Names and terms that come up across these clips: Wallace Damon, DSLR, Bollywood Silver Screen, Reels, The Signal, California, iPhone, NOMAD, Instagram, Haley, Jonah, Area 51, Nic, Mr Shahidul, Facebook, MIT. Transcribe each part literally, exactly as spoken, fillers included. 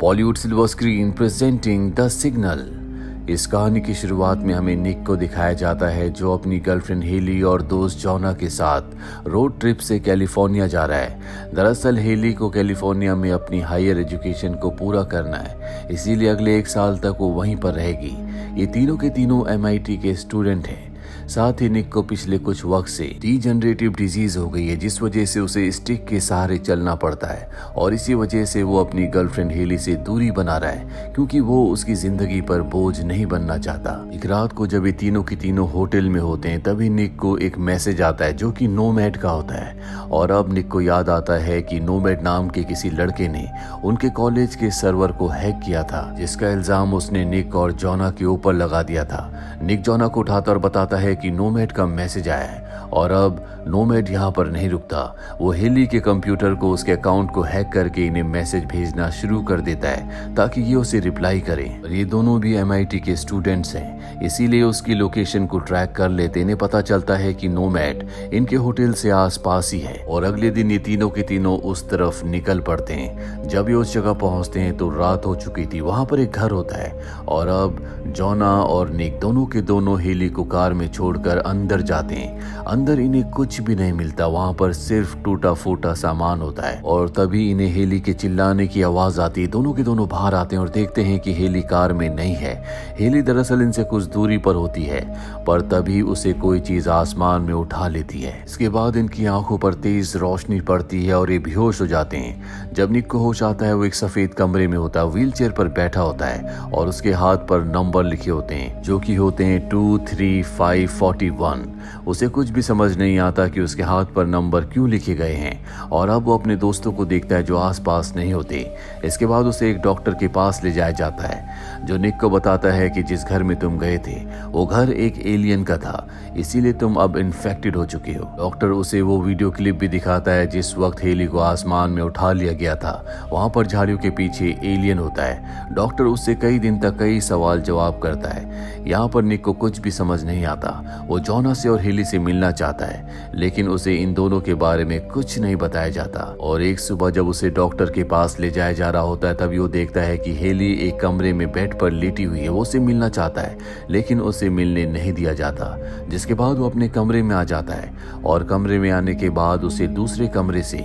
Bollywood silver screen presenting the signal. इस कहानी की शुरुआत में हमें निक को दिखाया जाता है जो अपनी गर्लफ्रेंड हेली और दोस्त जॉना के साथ रोड ट्रिप से कैलिफोर्निया जा रहा है। दरअसल हेली को कैलिफोर्निया में अपनी हायर एजुकेशन को पूरा करना है, इसीलिए अगले एक साल तक वो वहीं पर रहेगी। ये तीनों के तीनों एम आई टी के स्टूडेंट हैं। साथ ही निक को पिछले कुछ वक्त से डीजनरेटिव डिजीज हो गई है, जिस वजह से उसे स्टिक के सहारे चलना पड़ता है और इसी वजह से वो अपनी गर्लफ्रेंड हेली से दूरी बना रहा है, क्योंकि वो उसकी जिंदगी पर बोझ नहीं बनना चाहता। एक रात को जब ये तीनों की तीनों होटल में होते हैं, तभी निक को एक मैसेज आता है जो कि नोमैड का होता है। और अब निक को याद आता है कि नोमैड नाम के किसी लड़के ने उनके कॉलेज के सर्वर को हैक किया था, जिसका इल्जाम उसने निक और जॉना के ऊपर लगा दिया था। निक जॉना को उठाता और बताता है कि नोमैड का मैसेज आया है। और अब नोमैड यहाँ पर नहीं रुकता, वो हेली के कंप्यूटर को उसके अकाउंट को हैक करके इन्हें मैसेज भेजना शुरू कर देता है ताकि ये उसे रिप्लाई करें। और ये दोनों भी एम आई टी के स्टूडेंट्स हैं, इसीलिए उसकी लोकेशन को ट्रैक कर लेते। इन्हें पता चलता है कि नोमैड इनके होटल से आसपास ही है और अगले दिन ये तीनों के तीनों उस तरफ निकल पड़ते हैं। जब ये उस जगह पहुंचते हैं तो रात हो चुकी थी। वहां पर एक घर होता है और अब जॉना और निक दोनों के दोनों हेली को कार में छोड़कर अंदर जाते हैं। अंदर इन्हें कुछ भी नहीं मिलता, वहाँ पर सिर्फ टूटा फूटा सामान होता है। और तभी इन्हें हेली के चिल्लाने की आवाज आती है। दोनों के दोनों बाहर आते हैं और देखते हैं कि हेली कार में नहीं है। हेली दरअसल इनसे कुछ दूरी पर होती है, पर तभी उसे कोई चीज आसमान में उठा लेती है। इसके बाद इनकी आंखों पर तेज रोशनी पड़ती है और ये बेहोश हो जाते हैं। जब निक को होश आता है, वो एक सफेद कमरे में होता है, व्हील चेयर पर बैठा होता है और उसके हाथ पर नंबर लिखे होते हैं जो की होते हैं two three five forty one. उसे कुछ भी समझ नहीं आता कि उसके हाथ पर नंबर क्यों लिखे गए हैं। और अब वो अपने दोस्तों को देखता है जो आसपास नहीं होते। इसके बाद उसे एक डॉक्टर के पास ले जाया जाता है जो निक को बताता है कि जिस घर में तुम गए थे वो घर एक एलियन का था, इसीलिए तुम अब इन्फेक्टेड हो चुके हो। डॉक्टर उसे वो वीडियो क्लिप भी दिखाता है जिस वक्त हेली को आसमान में उठा लिया गया था। वहाँ पर झाड़ियों के पीछे एलियन होता है। डॉक्टर उससे कई दिन तक कई सवाल जवाब करता है। यहाँ पर निक को कुछ भी समझ नहीं आता। वो जॉना से और हेली से मिलना चाहता है, लेकिन उसे इन दोनों के बारे में कुछ नहीं बताया जाता। और एक सुबह जब उसे डॉक्टर के पास ले जाया जा रहा होता है, तभी वो देखता है कि हेली एक कमरे में बेड पर लेटी हुई है। वो उसे मिलना चाहता है, लेकिन उसे मिलने नहीं दिया जाता। जिसके बाद वो अपने कमरे में आ जाता है और कमरे में आने के बाद उसे दूसरे कमरे से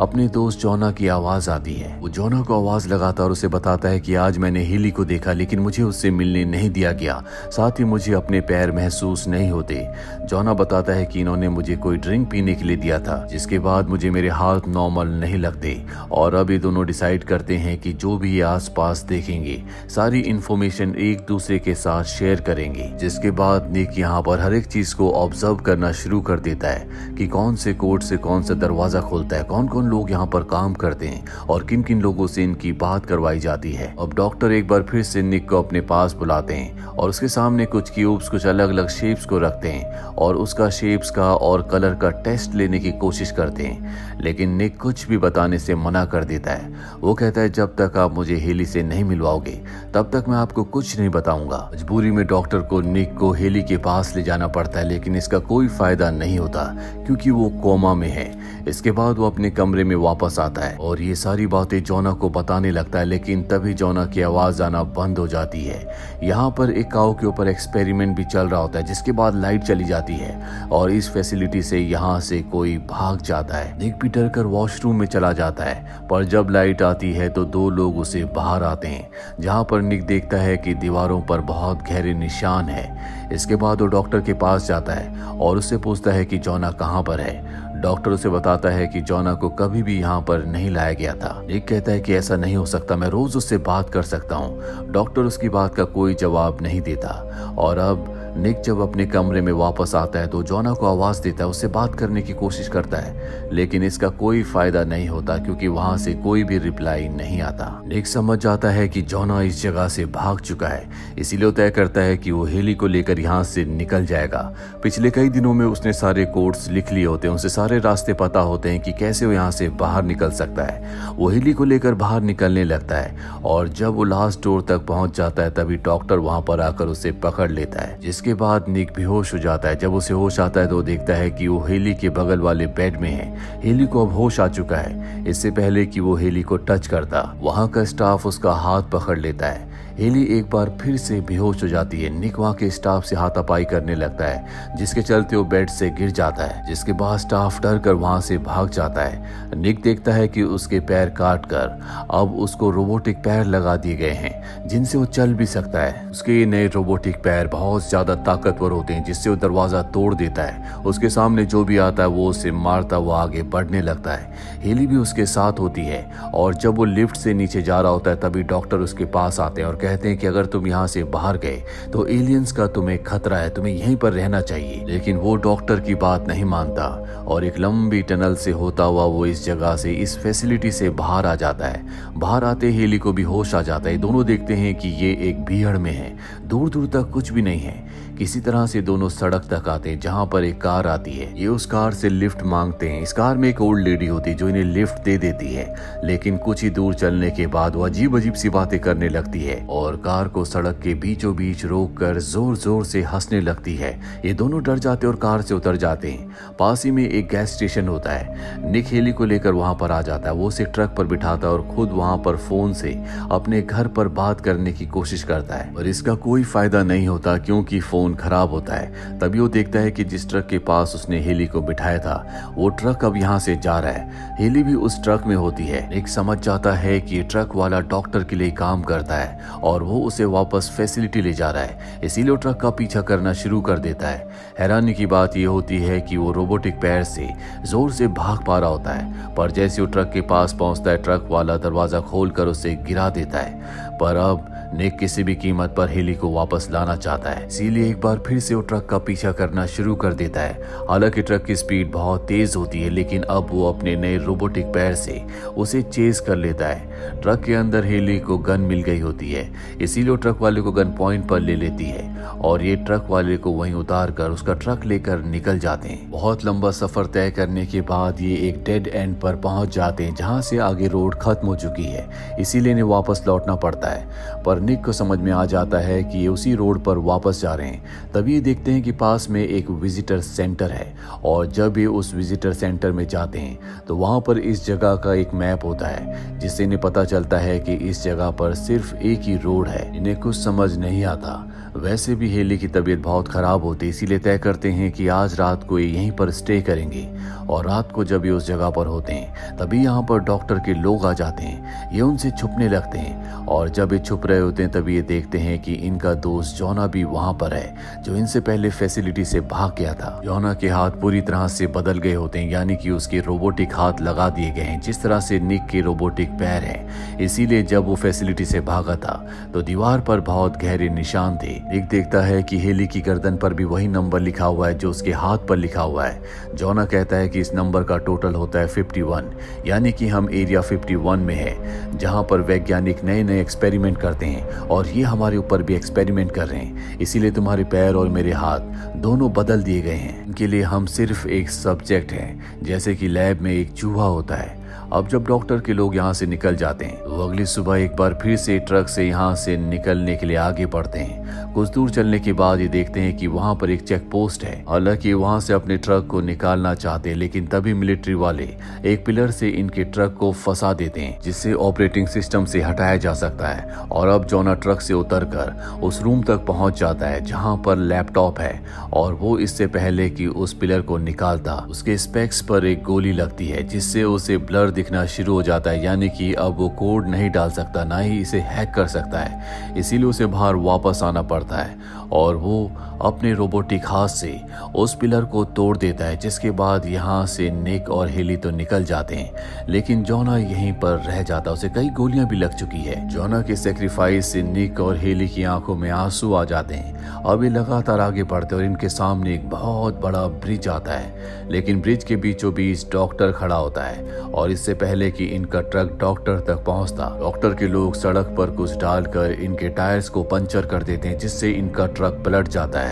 अपने दोस्त जॉना की आवाज आती है। वो जॉना को आवाज लगाता और उसे बताता है कि आज मैंने हेली को देखा, लेकिन मुझे उससे मिलने नहीं दिया गया, साथ ही मुझे अपने पैर महसूस नहीं होते। जॉना बताता है कि इन्होंने मुझे कोई ड्रिंक पीने के लिए दिया था, जिसके बाद मुझे मेरे हाथ नॉर्मल नहीं लगते। और अब ये दोनों डिसाइड करते हैं कि जो भी आसपास देखेंगे सारी इन्फॉर्मेशन एक दूसरे के साथ शेयर करेंगे। जिसके बाद निक यहाँ पर हर एक चीज को ऑब्जर्व करना शुरू कर देता है कि कौन से कोर्ट से कौन सा दरवाजा खोलता है, कौन कौन लोग यहाँ पर काम करते हैं और किन किन लोगों से इनकी बात करवाई जाती है। अब डॉक्टर एक बार फिर से निक को अपने पास बुलाते हैं और उसके सामने कुछ क्यूब्स कुछ अलग अलग शेप्स को रखते हैं और उसका शेप्स का और कलर का टेस्ट लेने की कोशिश करते हैं, लेकिन निक कुछ भी बताने से मना कर देता है। वो कहता है जब तक आप मुझे हेली से नहीं मिलवाओगे तब तक मैं आपको कुछ नहीं बताऊंगा। मजबूरी में डॉक्टर को निक को हेली के पास ले जाना पड़ता है, लेकिन इसका कोई फायदा नहीं होता क्योंकि वो कोमा में है। इसके बाद वो अपने कमरे में वापस आता है और ये सारी बातें जॉना को बताने लगता है, लेकिन तभी जॉना की आवाज आना बंद हो जाती है। यहाँ पर एक काऊ के ऊपर एक्सपेरिमेंट भी चल रहा होता है, जिसके बाद लाइट चली जाती है और इस फैसिलिटी से यहाँ से कोई भाग जाता है। निक भी डर कर वॉशरूम में चला जाता है, पर जब लाइट आती है तो दो लोग उसे बाहर आते हैं, जहाँ पर निक देखता है कि दीवारों पर बहुत गहरे निशान है। इसके बाद वो डॉक्टर के पास जाता है और उससे पूछता है कि जॉना कहाँ पर है। डॉक्टर उसे बताता है कि जॉना को कभी भी यहाँ पर नहीं लाया गया था। निक कहता है कि ऐसा नहीं हो सकता, मैं रोज उससे बात कर सकता हूँ। डॉक्टर उसकी बात का कोई जवाब नहीं देता। और अब निक जब अपने कमरे में वापस आता है तो जॉना को आवाज़ देता है, उससे बात करने की कोशिश करता है, लेकिन इसका कोई फायदा नहीं होता क्योंकि वहाँ से कोई भी रिप्लाई नहीं आता। निक समझ जाता है कि जॉना इस जगह से भाग चुका है, इसीलिए तय करता है कि वो हेली को लेकर यहाँ से निकल जाएगा। पिछले कई दिनों में उसने सारे कोड्स लिख लिए होते हैं, उसे सारे रास्ते पता होते हैं कि कैसे वो यहाँ से बाहर निकल सकता है। वो हेली को लेकर बाहर निकलने लगता है और जब वो लास्ट डोर तक पहुँच जाता है, तभी डॉक्टर वहाँ पर आकर उसे पकड़ लेता है। उसके बाद निक बेहोश हो जाता है। जब उसे होश आता है तो देखता है कि वो हेली के बगल वाले बेड में है। हेली को अब होश आ चुका है, इससे पहले कि वो हेली को टच करता वहाँ का स्टाफ उसका हाथ पकड़ लेता है। हेली एक बार फिर से बेहोश हो जाती है। निक वहाँ के स्टाफ से हाथापाई करने लगता है, जिसके चलते वो बेड से गिर जाता है, जिसके बाद स्टाफ डर कर वहाँ से भाग जाता है। निक देखता है कि उसके पैर काट कर अब उसको रोबोटिक पैर लगा दिए गए हैं, जिनसे वो चल भी सकता है। उसके ये नए रोबोटिक पैर बहुत ज्यादा ताकतवर होते हैं, जिससे वो दरवाजा तोड़ देता है। उसके सामने जो भी आता है वो उसे मारता हुआ आगे बढ़ने लगता है। हेली भी उसके साथ होती है और जब वो लिफ्ट से नीचे जा रहा होता है तभी डॉक्टर उसके पास आते हैं और कहते हैं कि अगर तुम यहाँ से बाहर गए तो एलियंस का तुम्हें खतरा है, तुम्हें यहीं पर रहना चाहिए। लेकिन वो डॉक्टर की बात नहीं मानता और एक लंबी टनल से होता हुआ वो इस जगह से, इस फैसिलिटी से बाहर आ जाता है। बाहर आते हेली को भी होश आ जाता है। दोनों देखते हैं कि ये एक भीड़ में है, दूर दूर तक कुछ भी नहीं है। किसी तरह से दोनों सड़क तक आते हैं जहाँ पर एक कार आती है। ये उस कार से लिफ्ट मांगते हैं। इस कार में एक ओल्ड लेडी होती है जो इन्हें लिफ्ट दे देती है, लेकिन कुछ ही दूर चलने के बाद वो अजीब अजीब सी बातें करने लगती है और कार को सड़क के बीचों बीच रोककर जोर जोर से हंसने लगती है। ये दोनों डर जाते और कार से उतर जाते हैं। पास ही में एक गैस स्टेशन होता है। निक हेली को लेकर वहाँ पर आ जाता है। वो उसे ट्रक पर बिठाता है और खुद वहाँ पर फोन से अपने घर पर बात करने की कोशिश करता है, और इसका कोई फायदा नहीं होता क्योंकि फोन खराब होता है। तभी वो देखता है कि जिस ट्रक के पास उसने हेली को बिठाया था वो ट्रक अब यहाँ से जा रहा है। हेली भी उस ट्रक में होती है। निक समझ जाता है कि ट्रक वाला डॉक्टर के लिए काम करता है और वो उसे वापस फैसिलिटी ले जा रहा है, इसीलिए वो ट्रक का पीछा करना शुरू कर देता है। हैरानी की बात यह होती है कि वो रोबोटिक पैर से जोर से भाग पा रहा होता है, पर जैसे वो ट्रक के पास पहुंचता है ट्रक वाला दरवाजा खोलकर उसे गिरा देता है। पर अब निक किसी भी कीमत पर हेली को वापस लाना चाहता है, इसीलिए एक बार फिर से वो ट्रक का पीछा करना शुरू कर देता है। हालांकि ट्रक की स्पीड बहुत तेज होती है, लेकिन अब वो अपने नए रोबोटिक पैर से उसे चेज कर लेता है। ट्रक के अंदर हेली को गन मिल गई होती है, इसीलिए वो ट्रक वाले को गन पॉइंट पर ले लेती है और ये ट्रक वाले को वहीं उतार कर उसका ट्रक लेकर निकल जाते हैं। बहुत लंबा सफर तय करने के बाद ये एक डेड एंड पर पहुंच जाते हैं, जहाँ से आगे रोड खत्म हो चुकी है, इसीलिए इन्हें वापस लौटना पड़ता है। पर निक को समझ में आ जाता है कि ये उसी रोड पर वापस जा रहे हैं। तभी ये देखते हैं कि पास में एक विजिटर सेंटर है, और जब ये उस विजिटर सेंटर में जाते हैं तो वहाँ पर इस जगह का एक मैप होता है, जिससे इन्हें पता चलता है कि इस जगह पर सिर्फ एक ही रोड है। इन्हें कुछ समझ नहीं आता। वैसे भी हेली की तबीयत बहुत खराब होती है, इसीलिए तय करते हैं कि आज रात को ये यहीं पर स्टे करेंगे। और रात को जब ये उस जगह पर होते हैं तभी यहाँ पर डॉक्टर के लोग आ जाते हैं। ये उनसे छुपने लगते हैं, और जब ये छुप रहे होते हैं तभी ये देखते हैं कि इनका दोस्त जोना भी वहाँ पर है, जो इनसे पहले फैसिलिटी से भाग गया था। जोना के हाथ पूरी तरह से बदल गए होते हैं, यानी कि उसके रोबोटिक हाथ लगा दिए गए हैं, जिस तरह से निक के रोबोटिक पैर हैं। इसीलिए जब वो फैसिलिटी से भागा था तो दीवार पर बहुत गहरे निशान थे। निक देखता है कि हेली की गर्दन पर भी वही नंबर लिखा हुआ है जो उसके हाथ पर लिखा हुआ है। जोना कहता है कि इस नंबर का टोटल होता है इक्यावन, यानी कि हम एरिया इक्यावन में है, जहां पर वैज्ञानिक नए नए एक्सपेरिमेंट करते हैं, और ये हमारे ऊपर भी एक्सपेरिमेंट कर रहे हैं। इसीलिए तुम्हारे पैर और मेरे हाथ दोनों बदल दिए गए हैं। इनके लिए हम सिर्फ एक सब्जेक्ट हैं, जैसे कि लैब में एक चूहा होता है। अब जब डॉक्टर के लोग यहाँ से निकल जाते हैं तो अगली सुबह एक बार फिर से ट्रक से यहाँ से निकलने के लिए आगे बढ़ते हैं। कुछ दूर चलने के बाद ये देखते हैं कि वहाँ पर एक चेक पोस्ट है। हालांकि वहाँ से अपने ट्रक को निकालना चाहते हैं, लेकिन तभी मिलिट्री वाले एक पिलर से इनके ट्रक को फंसा देते हैं, जिससे ऑपरेटिंग सिस्टम से हटाया जा सकता है। और अब जोना ट्रक से उतर कर उस रूम तक पहुँच जाता है जहाँ पर लैपटॉप है, और वो इससे पहले कि उस पिलर को निकालता उसके स्पेक्स पर एक गोली लगती है, जिससे उसे ब्लर दिखना शुरू हो जाता है, यानी कि अब वो कोड नहीं डाल सकता, ना ही इसे हैक कर सकता है। इसीलिए उसे बाहर वापस आना पड़ता है, और वो अपने रोबोटिक हाथ से उस पिलर को तोड़ देता है, जिसके बाद यहाँ से निक और हेली तो निकल जाते हैं, लेकिन जोना यहीं पर रह जाता है। उसे कई गोलियां भी लग चुकी है। जोना के सेक्रीफाइस से निक और हेली की आंखों में आंसू आ जाते हैं। अब ये लगातार आगे बढ़ते और इनके सामने एक बहुत बड़ा ब्रिज आता है, लेकिन ब्रिज के बीचों बीच डॉक्टर खड़ा होता है, और इससे पहले कि इनका ट्रक डॉक्टर तक पहुंचता डॉक्टर के लोग सड़क पर कुछ डालकर इनके टायर्स को पंचर कर देते हैं, जिससे इनका ट्रक पलट जाता है।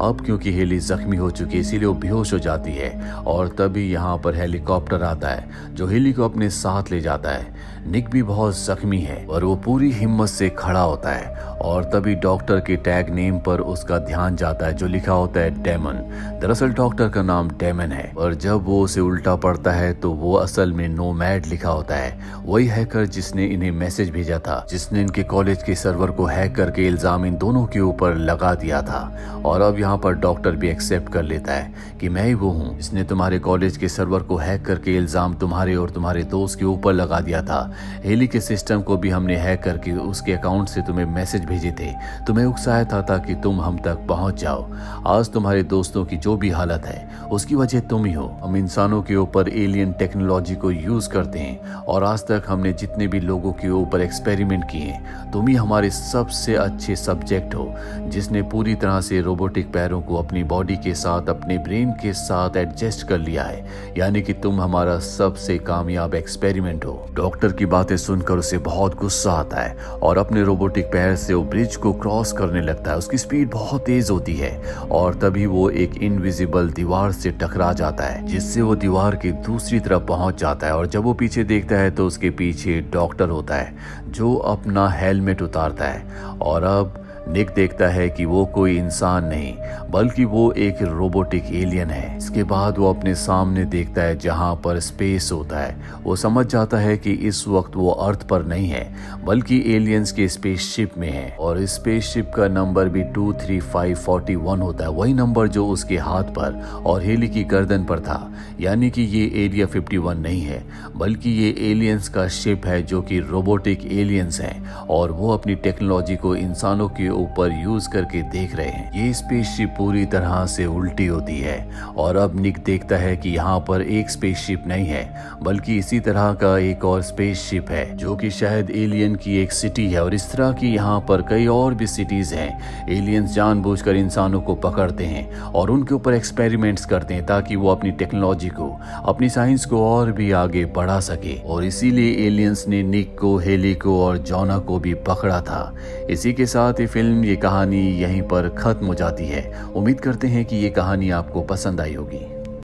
अब क्योंकि हेली जख्मी हो चुकी है, इसीलिए वो बेहोश हो जाती है, और तभी यहाँ पर हेलीकॉप्टर आता है जो हेली को अपने साथ ले जाता है। निक भी बहुत जख्मी है और वो पूरी हिम्मत से खड़ा होता है और तभी डॉक्टर के टैग नेम पर उसका ध्यान जाता है जो लिखा होता है डेमन। दरअसल डॉक्टर का नाम डेमन है और जब वो उसे उल्टा पड़ता है तो वो असल में नोमैड लिखा होता है, वही हैकर जिसने इन्हें मैसेज भेजा था, जिसने इनके कॉलेज के सर्वर को हैक करके इल्जाम इन दोनों के ऊपर लगा दिया था। और अब यहाँ पर डॉक्टर भी एक्सेप्ट कर लेता है कि मैं ही वो हूँ जिसने तुम्हारे कॉलेज के सर्वर को हैक करके इल्जाम तुम्हारे और तुम्हारे दोस्त के ऊपर लगा दिया था। हेली के सिस्टम को भी हमने हैक करके उसके अकाउंट से तुम्हें मैसेज भेजे थे, तुम्हें उकसाया था ताकि तुम हम तक पहुंच जाओ। आज तुम्हारे दोस्तों की जो भी हालत है उसकी वजह तुम ही हो। हम इंसानों के ऊपर एलियन टेक्नोलॉजी को यूज करते हैं और आज तक हमने जितने भी लोगों के ऊपर एक्सपेरिमेंट किए, तुम ही हमारे सबसे अच्छे सब्जेक्ट हो जिसने पूरी तरह से रोबोटिक पैरों को अपनी बॉडी के साथ अपने ब्रेन के साथ एडजस्ट कर लिया है, यानी कि तुम हमारा सबसे कामयाब एक्सपेरिमेंट हो। डॉक्टर की बातें सुनकर उसे बहुत गुस्सा आता है और अपने रोबोटिक पैर से वो ब्रिज को क्रॉस करने लगता है। उसकी स्पीड बहुत तेज होती है और तभी वो एक इनविजिबल दीवार से टकरा जाता है जिससे वो दीवार की दूसरी तरफ पहुंच जाता है। और जब वो पीछे देखता है तो उसके पीछे डॉक्टर होता है जो अपना हेलमेट उतारता है और अब निक देखता है कि वो कोई इंसान नहीं बल्कि वो एक रोबोटिक एलियन है। इसके बाद वो अपने सामने देखता है जहाँ पर स्पेस होता है। वो समझ जाता है कि इस वक्त वो अर्थ पर नहीं है बल्कि एलियंस के स्पेसशिप में है और स्पेसशिप का नंबर भी two three five forty one होता है, वही नंबर जो उसके हाथ पर और हेली की गर्दन पर था। यानी कि ये एरिया फिफ्टी वन नहीं है बल्कि ये एलियंस का शिप है जो कि रोबोटिक एलियंस है और वो अपनी टेक्नोलॉजी को इंसानों की ऊपर यूज करके देख रहे हैं। ये स्पेसशिप पूरी तरह से उल्टी होती है और अब निक देखता है कि यहाँ पर एक स्पेसशिप नहीं है बल्कि इसी तरह का एक और स्पेसशिप है जो कि शायद एलियन की एक सिटी है और इस तरह की यहाँ पर कई और भी सिटीज हैं। एलियंस जानबूझकर इंसानों को पकड़ते हैं और उनके ऊपर एक्सपेरिमेंट्स करते हैं ताकि वो अपनी टेक्नोलॉजी को, अपनी साइंस को और भी आगे बढ़ा सके और इसीलिए एलियंस ने निक को, हेली को और जॉना को भी पकड़ा था। इसी के साथ फिल्म ये कहानी यहीं पर खत्म हो जाती है। उम्मीद करते हैं कि ये कहानी आपको पसंद आई होगी।